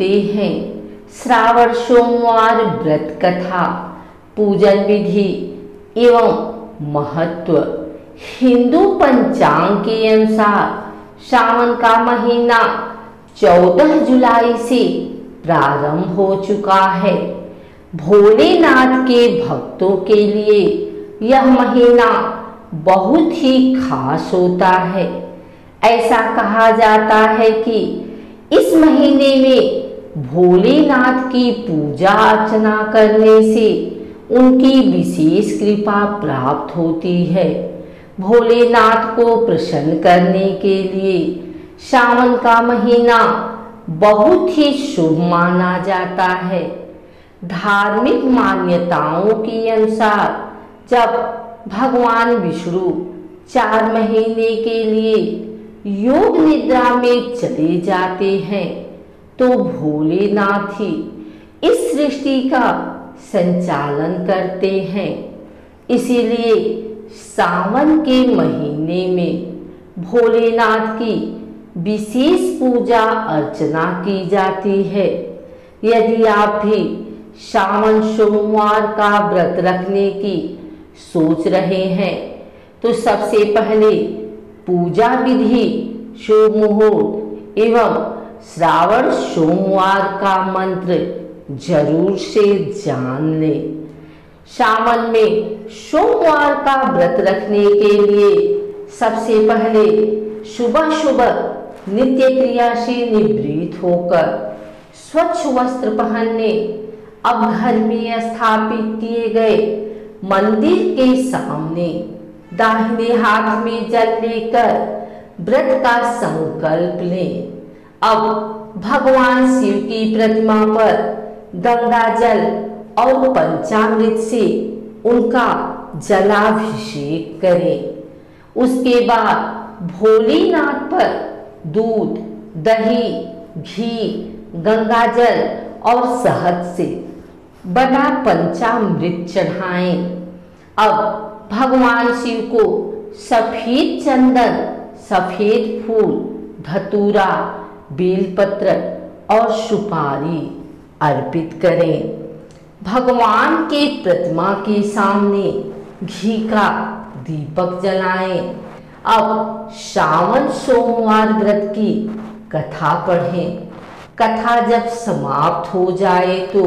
होते हैं। श्रावण सोमवार व्रत कथा, पूजन विधि एवं महत्व। हिंदू पंचांग के अनुसार सावन का महीना 14 जुलाई से प्रारंभ हो चुका है। भोलेनाथ के भक्तों के लिए यह महीना बहुत ही खास होता है। ऐसा कहा जाता है कि इस महीने में भोलेनाथ की पूजा अर्चना करने से उनकी विशेष कृपा प्राप्त होती है। भोलेनाथ को प्रसन्न करने के लिए सावन का महीना बहुत ही शुभ माना जाता है। धार्मिक मान्यताओं के अनुसार जब भगवान विष्णु 4 महीने के लिए योग निद्रा में चले जाते हैं तो भोलेनाथ ही इस सृष्टि का संचालन करते हैं। इसीलिए सावन के महीने में भोलेनाथ की विशेष पूजा अर्चना की जाती है। यदि आप भी सावन सोमवार का व्रत रखने की सोच रहे हैं तो सबसे पहले पूजा विधि, शुभ मुहूर्त एवं श्रावण सोमवार का मंत्र जरूर से जान लें। सावन में सोमवार का व्रत रखने के लिए सबसे पहले सुबह सुबह नित्य क्रिया से निवृत्त होकर स्वच्छ वस्त्र पहनने, अब घर में स्थापित किए गए मंदिर के सामने दाहिने हाथ में जल लेकर व्रत का संकल्प लें। अब भगवान शिव की प्रतिमा पर गंगा जल और पंचामृत से उनका जलाभिषेक करें। उसके बाद भोलेनाथ पर दूध, दही, घी, गंगाजल और शहद से बना पंचामृत चढ़ाएं। अब भगवान शिव को सफेद चंदन, सफेद फूल, धतूरा, बेलपत्र और सुपारी अर्पित करें। भगवान के प्रतिमा के सामने घी का दीपक जलाएं। अब सावन सोमवार व्रत की कथा पढ़ें। कथा जब समाप्त हो जाए तो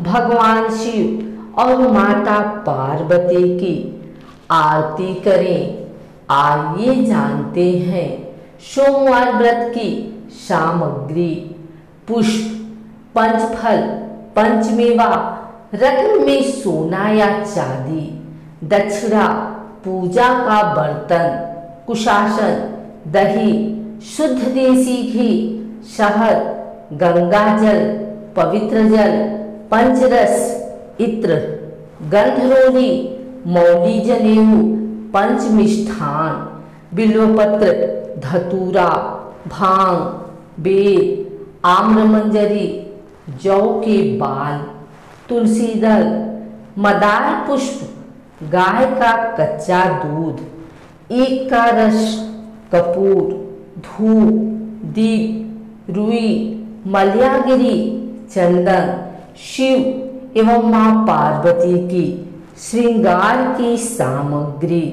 भगवान शिव और माता पार्वती की आरती करें। आइए जानते हैं सोमवार व्रत की सामग्री। पुष्प, पंचफल, पंचमेवा, रत्न में सोना या चांदी, दक्षिणा, पूजा का बर्तन, कुशासन, दही, शुद्ध देसी घी, शहद, गंगा जल, पवित्र जल, पंचरस, इत्र, गंधरोली, मौली जनेऊ, पंचमिष्ठान, बिल्वपत्र, धतूरा, भांग, बेल, आम्रमंजरी, जौ के बाल, तुलसी दल, मदार पुष्प, गाय का कच्चा दूध, ईख का रस, कपूर, धूप, दीप, रुई, मलयागिरी, चंदन, शिव एवं मां पार्वती की श्रृंगार की सामग्री।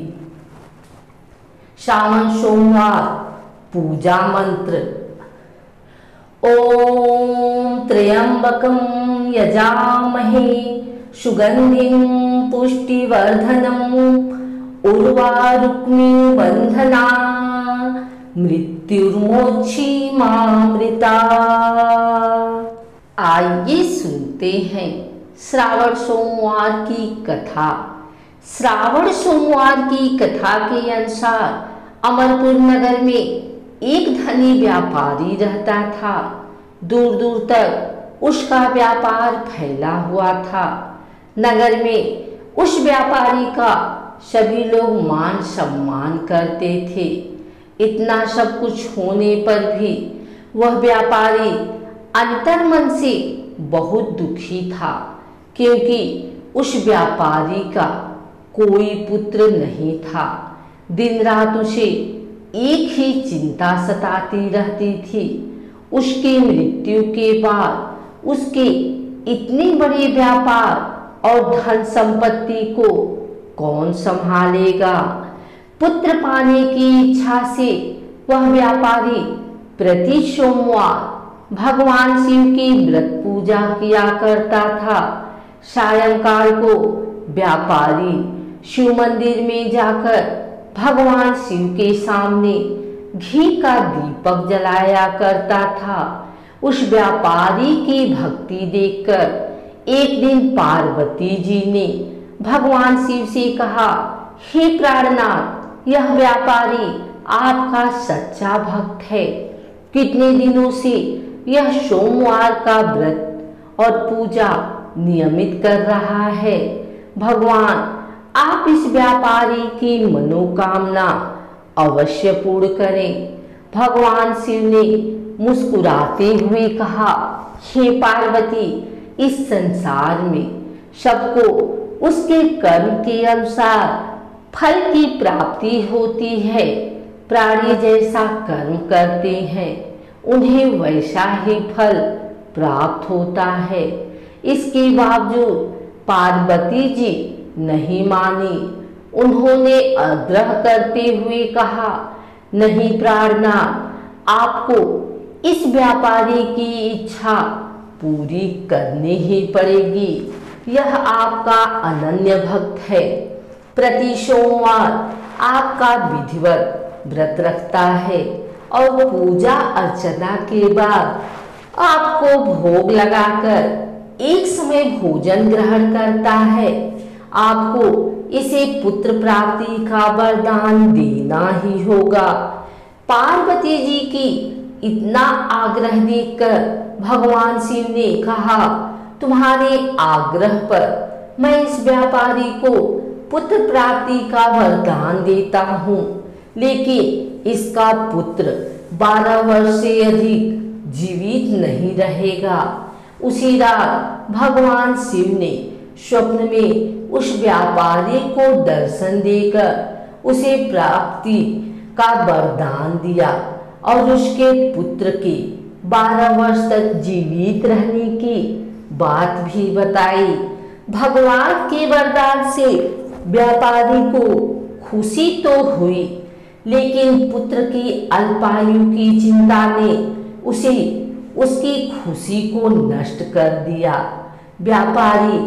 सावन सोमवार पूजा मंत्र। ओम त्र्यंबकं यजामहे सुगंधिं पुष्टिवर्धनम् उर्वारुक्मिं बन्धनान् मृत्युर्मोक्षीमामृतात्। आइए सुनते हैं श्रावण सोमवार की कथा। श्रावण सोमवार की कथा के अनुसार अमरपुर नगर में एक धनी व्यापारी रहता था। दूर दूर तक उसका व्यापार फैला हुआ था। नगर में उस व्यापारी का सभी लोग मान सम्मान करते थे। इतना सब कुछ होने पर भी वह व्यापारी अंतर्मन से बहुत दुखी था, क्योंकि उस व्यापारी का कोई पुत्र नहीं था। दिन रात उसे एक ही चिंता सताती रहती थी। उसकी मृत्यु के बाद उसके इतने बड़े व्यापार और धन संपत्ति को कौन संभालेगा। पुत्र पाने की इच्छा से वह व्यापारी प्रति सोमवार भगवान शिव की व्रत पूजा किया करता था। सायंकाल को व्यापारी शिव मंदिर में जाकर भगवान शिव के सामने घी का दीपक जलाया करता था। उस व्यापारी की भक्ति देखकर एक दिन पार्वती जी ने भगवान शिव से कहा, हे प्राणनाथ, यह व्यापारी आपका सच्चा भक्त है। कितने दिनों से यह सोमवार का व्रत और पूजा नियमित कर रहा है। भगवान, आप इस व्यापारी की मनोकामना अवश्य पूर्ण करें। भगवान शिव ने मुस्कुराते हुए कहा, हे पार्वती, इस संसार में सबको उसके कर्म के अनुसार फल की प्राप्ति होती है। प्राणी जैसा कर्म करते हैं उन्हें वैसा ही फल प्राप्त होता है। इसके बावजूद पार्वती जी नहीं मानी। उन्होंने आग्रह करते हुए कहा, नहीं प्राणनाथ, आपको इस व्यापारी की इच्छा पूरी करनी ही पड़ेगी। यह आपका अनन्य भक्त है। प्रति सोमवार आपका विधिवत व्रत रखता है और पूजा अर्चना के बाद आपको भोग लगाकर एक समय भोजन ग्रहण करता है। आपको इसे पुत्र प्राप्ति का वरदान देना ही होगा। पार्वती जी की इतना आग्रह देखकर भगवान शिव ने कहा, तुम्हारे आग्रह पर मैं इस व्यापारी को पुत्र प्राप्ति का वरदान देता हूँ, लेकिन इसका पुत्र 12 वर्ष से अधिक जीवित नहीं रहेगा। उसी रात भगवान शिव ने स्वप्न में उस व्यापारी को दर्शन देकर उसे प्राप्ति का वरदान दिया और उसके पुत्र के 12 वर्ष तक जीवित रहने की बात भी बताई। भगवान के वरदान से व्यापारी को खुशी तो हुई, लेकिन पुत्र की अल्पायु की चिंता ने उसे उसकी खुशी को नष्ट कर दिया। व्यापारी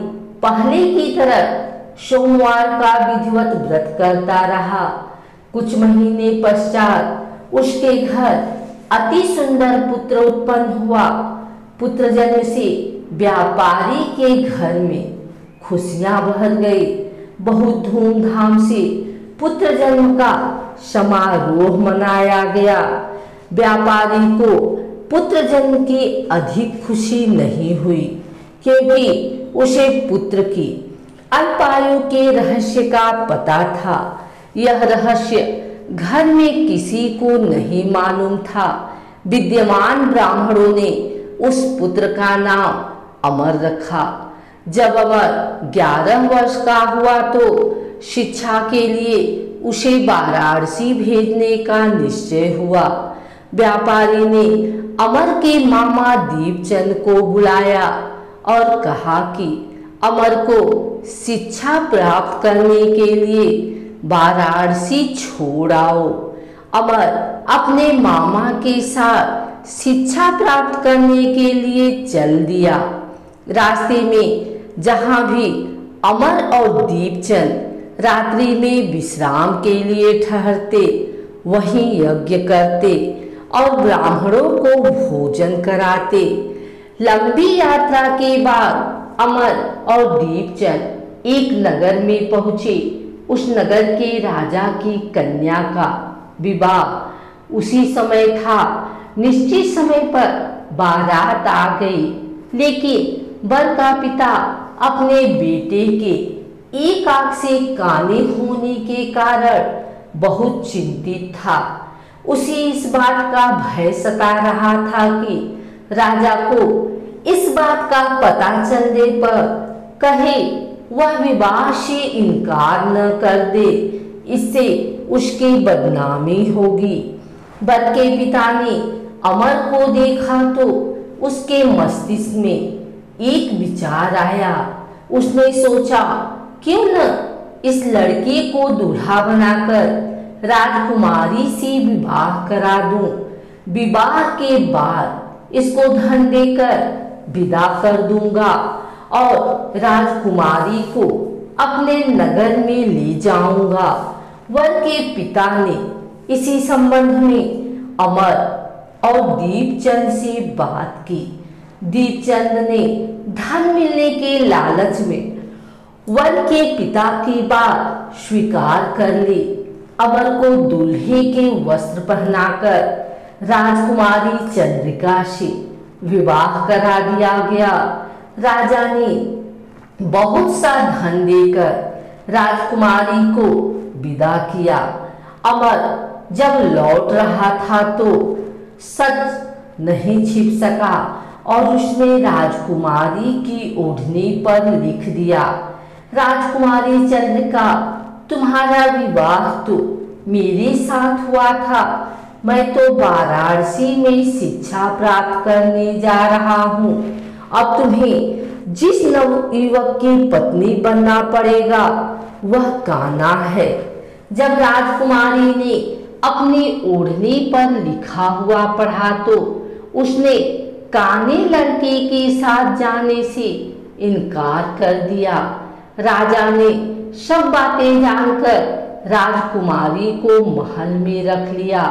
पहले की तरह सोमवार का विधिवत व्रत करता रहा। कुछ महीने पश्चात उसके घर अति सुंदर पुत्र उत्पन्न हुआ। पुत्र जन्म से व्यापारी के घर में खुशियां बहर गई। बहुत धूमधाम से पुत्र जन्म का समारोह मनाया गया। व्यापारी को पुत्र जन्म की अधिक खुशी नहीं हुई, क्योंकि उसे पुत्र की अल्पायु के रहस्य का पता था। यह रहस्य घर में किसी को नहीं मालूम था। विद्यमान ब्राह्मणों ने उस पुत्र का नाम अमर रखा। जब अमर 11 वर्ष का हुआ तो शिक्षा के लिए उसे वाराणसी भेजने का निश्चय हुआ। व्यापारी ने अमर के मामा दीपचंद को बुलाया और कहा कि अमर को शिक्षा प्राप्त करने के लिए वाराणसी छोड़ आओ। अमर अपने मामा के साथ शिक्षा प्राप्त करने के लिए चल दिया। रास्ते में जहाँ भी अमर और दीपचंद रात्रि में विश्राम के लिए ठहरते, वहीं यज्ञ करते और ब्राह्मणों को भोजन कराते। लंबी यात्रा के बाद अमर और दीपचंद एक नगर में पहुंचे। उस नगर के राजा की कन्या का विवाह उसी समय था। निश्चित समय पर बारात आ गई, लेकिन वर का पिता अपने बेटे के एक आंख से काले होने के कारण बहुत चिंतित था। उसे इस बात का भय सता रहा था कि राजा को इस बात का पता चलने पर कहे वह विवाह से इनकार न कर दे, इससे उसकी बदनामी होगी। वर के पिता ने अमर को देखा तो उसके मस्तिष्क में एक विचार आया। उसने सोचा क्यों न इस लड़के को दूल्हा बनाकर राजकुमारी से विवाह करा दूं। विवाह के बाद इसको धन देकर विदा कर दूंगा और राजकुमारी को अपने नगर में ले जाऊंगा। वर के पिता ने इसी संबंध में अमर और दीपचंद से बात की। दीपचंद ने धन मिलने के लालच में वर के पिता की बात स्वीकार कर ली। अमर को दूल्हे के वस्त्र पहनाकर राजकुमारी चंद्रिका से विवाह करा दिया गया। राजा ने बहुत सा धन देकर राजकुमारी को विदा किया। अमर जब लौट रहा था तो सच नहीं छिप सका और उसने राजकुमारी की ओढ़नी पर लिख दिया, राजकुमारी चंद्रिका तुम्हारा विवाह तो मेरे साथ हुआ था, मैं तो वाराणसी में शिक्षा प्राप्त करने जा रहा हूँ। अब तुम्हें जिस नवयुवक की पत्नी बनना पड़ेगा वह कान्हा है। जब राजकुमारी ने अपनी ओढ़नी पर लिखा हुआ पढ़ा तो उसने कान्हे लड़के के साथ जाने से इनकार कर दिया। राजा ने सब बातें जानकर राजकुमारी को महल में रख लिया।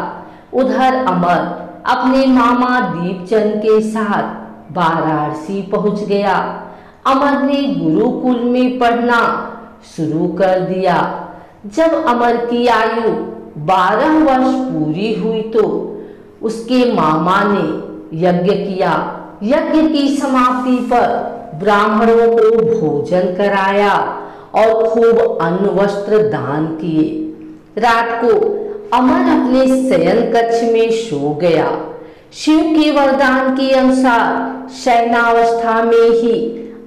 उधर अमर अपने मामा दीपचंद के साथ वाराणसी पहुंच गया। अमर ने गुरुकुल में पढ़ना शुरू कर दिया। जब अमर की आयु 12 वर्ष पूरी हुई तो उसके मामा ने यज्ञ किया। यज्ञ की समाप्ति पर ब्राह्मणों को भोजन कराया और खूब अन्न वस्त्र दान किए। रात को अमर अपने शयन कक्ष में सो गया। शिव के वरदान के अनुसार शयनावस्था में ही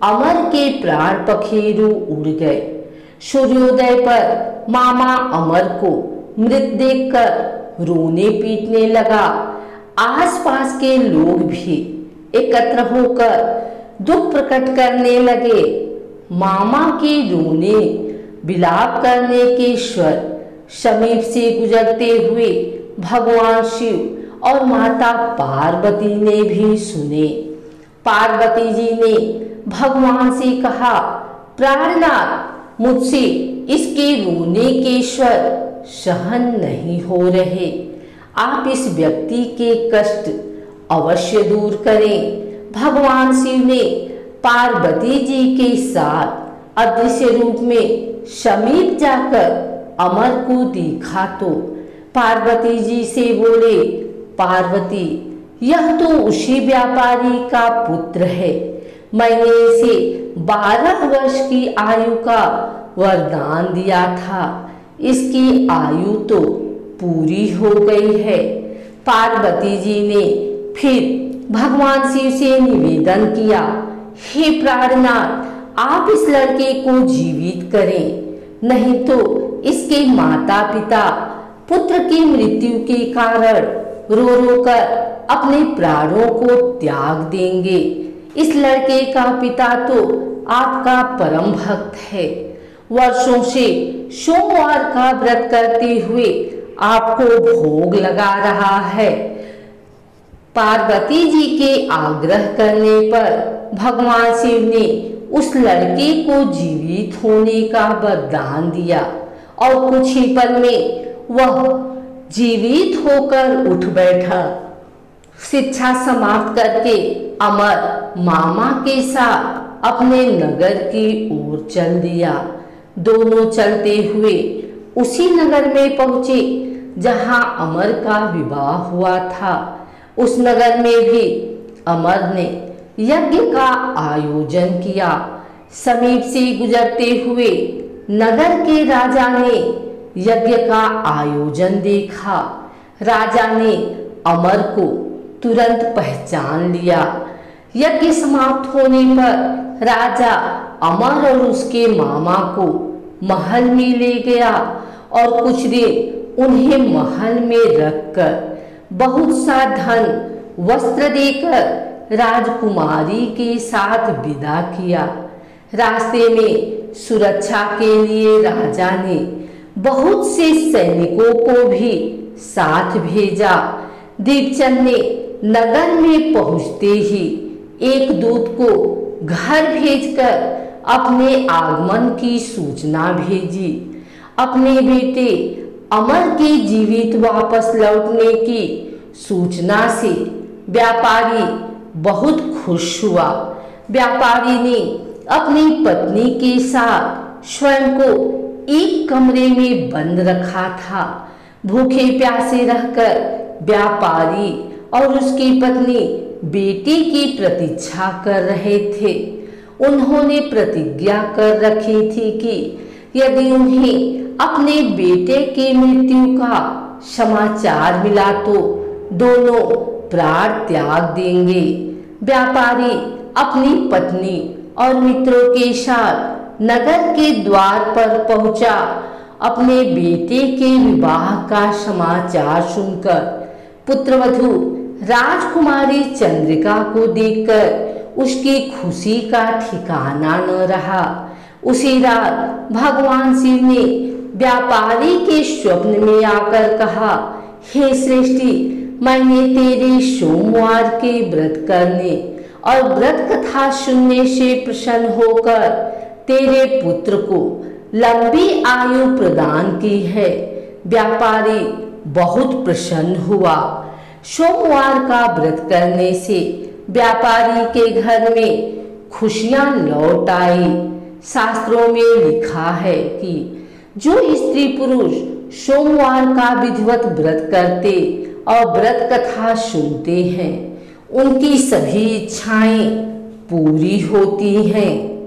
अमर के प्राण पखेरु उड़ गए। सूर्योदय पर मामा अमर को मृत देखकर रोने पीटने लगा। आसपास के लोग भी एकत्र होकर दुख प्रकट करने लगे। मामा के रोने विलाप करने के स्वर समीप से गुजरते हुए भगवान शिव और माता पार्वती ने भी सुने। पार्वती जी ने भगवान से कहा, प्राणनाथ मुझसे इसके रोने के स्वर सहन नहीं हो रहे, आप इस व्यक्ति के कष्ट अवश्य दूर करें। भगवान शिव ने पार्वती जी के साथ अदृश्य रूप में समीप जाकर अमर को देखा तो पार्वती जी से बोले, पार्वती यह तो उसी व्यापारी का पुत्र है, मैंने इसे 12 वर्ष की आयु का वरदान दिया था, इसकी आयु तो पूरी हो गई है। पार्वती जी ने फिर भगवान शिव से निवेदन किया, हे प्राणनाथ आप इस लड़के को जीवित करें, नहीं तो इसके माता पिता पुत्र की मृत्यु के कारण रो रो कर अपने प्राणों को त्याग देंगे। इस लड़के का पिता तो आपका परम भक्त है, वर्षों से सोमवार का व्रत करते हुए आपको भोग लगा रहा है। पार्वती जी के आग्रह करने पर भगवान शिव ने उस लड़के को जीवित होने का वरदान दिया और कुछ ही पल में वह जीवित होकर उठ बैठा। शिक्षा समाप्त करके अमर मामा के साथ अपने नगर की ओर चल दिया। दोनों चलते हुए उसी नगर में पहुंचे जहां अमर का विवाह हुआ था। उस नगर में भी अमर ने यज्ञ का आयोजन किया। समीप से गुजरते हुए नगर के राजा ने यज्ञ का आयोजन देखा। राजा ने अमर को तुरंत पहचान लिया। यज्ञ समाप्त होने पर राजा अमर और उसके मामा को महल में ले गया और कुछ दिन उन्हें महल में रखकर बहुत सा धन वस्त्र देकर राजकुमारी के साथ विदा किया। रास्ते में सुरक्षा के लिए राजा ने बहुत से सैनिकों को भी साथ भेजा। दीपचंद ने नगर में पहुंचते ही एक दूत को घर भेजकर अपने आगमन की सूचना भेजी। अपने बेटे अमर के जीवित वापस लौटने की सूचना से व्यापारी बहुत खुश हुआ। व्यापारी ने अपनी पत्नी के साथ स्वयं को एक कमरे में बंद रखा था। भूखे प्यासे रहकर व्यापारी और उसकी पत्नी बेटे की प्रतीक्षा कर रहे थे। उन्होंने प्रतिज्ञा कर रखी थी कि यदि उन्हें अपने बेटे की मृत्यु का समाचार मिला तो दोनों प्राण त्याग देंगे। व्यापारी अपनी पत्नी और मित्रों के साथ नगर के द्वार पर पहुंचा। अपने बेटे के विवाह का समाचार सुनकर पुत्रवधू राजकुमारी चंद्रिका को देखकर उसकी खुशी का ठिकाना न रहा। उसी रात भगवान शिव ने व्यापारी के स्वप्न में आकर कहा, हे श्रेष्ठी, मैंने तेरे सोमवार के व्रत करने और व्रत कथा सुनने से प्रसन्न होकर तेरे पुत्र को लंबी आयु प्रदान की है। व्यापारी बहुत प्रसन्न हुआ। सोमवार का व्रत करने से व्यापारी के घर में खुशियां लौट आई। शास्त्रों में लिखा है कि जो स्त्री पुरुष सोमवार का विधिवत व्रत करते और व्रत कथा सुनते हैं, उनकी सभी इच्छाएं पूरी होती हैं।